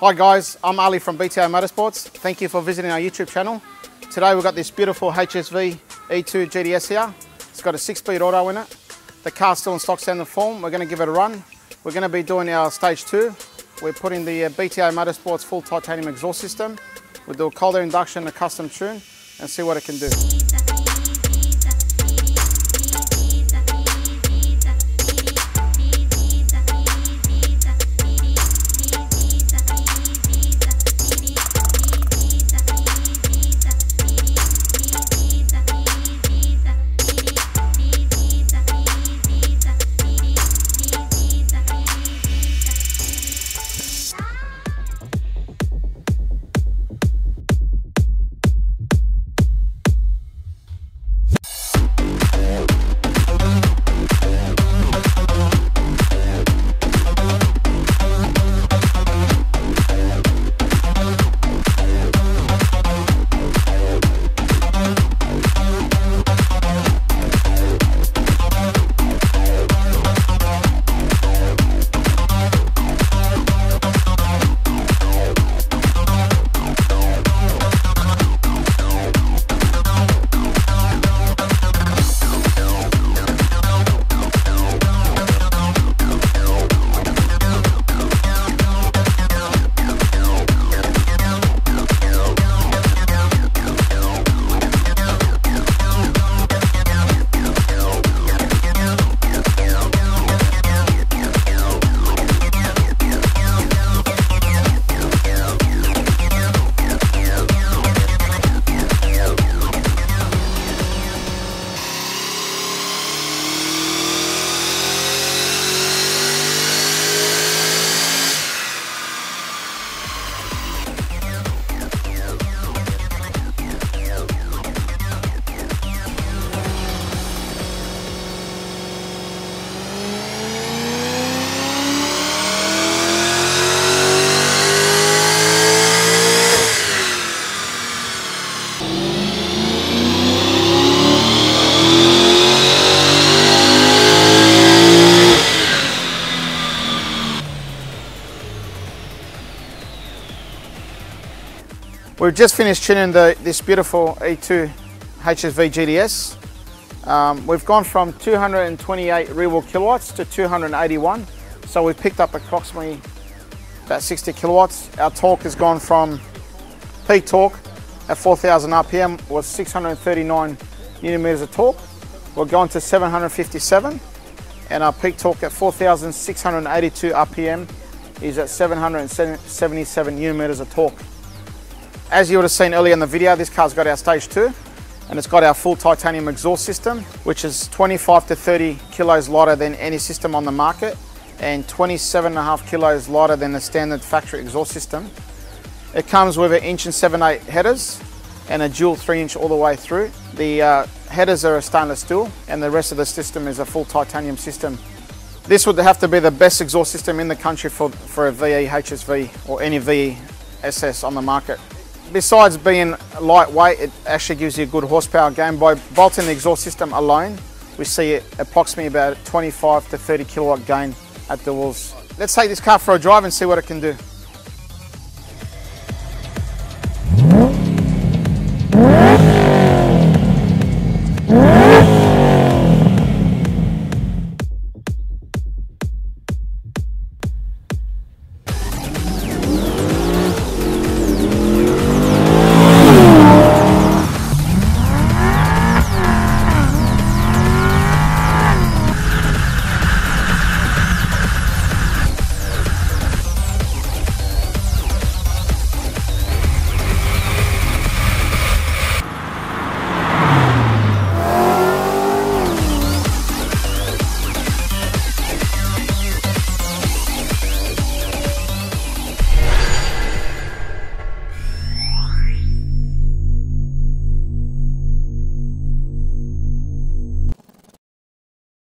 Hi guys, I'm Ali from BTA Motorsports. Thank you for visiting our YouTube channel. Today we've got this beautiful HSV E2 GTS here. It's got a 6-speed auto in it. The car's still in stock standard form. We're going to give it a run. We're going to be doing our stage 2. We're putting the BTA Motorsports full titanium exhaust system. We'll do a cold air induction, a custom tune, and see what it can do. We've just finished tuning this beautiful E2 HSV GTS. We've gone from 228 rear-wheel kilowatts to 281, so we've picked up approximately about 60 kilowatts. Our torque has gone from peak torque at 4,000 RPM was 639 Nm of torque. We're going to 757, and our peak torque at 4,682 RPM is at 777 Nm of torque. As you would have seen earlier in the video, this car's got our stage 2 and it's got our full titanium exhaust system, which is 25 to 30 kilos lighter than any system on the market and 27.5 kilos lighter than the standard factory exhaust system. It comes with an 1.78" headers and a dual 3-inch all the way through. The headers are stainless steel and the rest of the system is a full titanium system. This would have to be the best exhaust system in the country for a VE HSV or any VE SS on the market. Besides being lightweight, it actually gives you a good horsepower gain. By bolting the exhaust system alone, we see approximately about 25 to 30 kilowatt gain at the wheels. Let's take this car for a drive and see what it can do.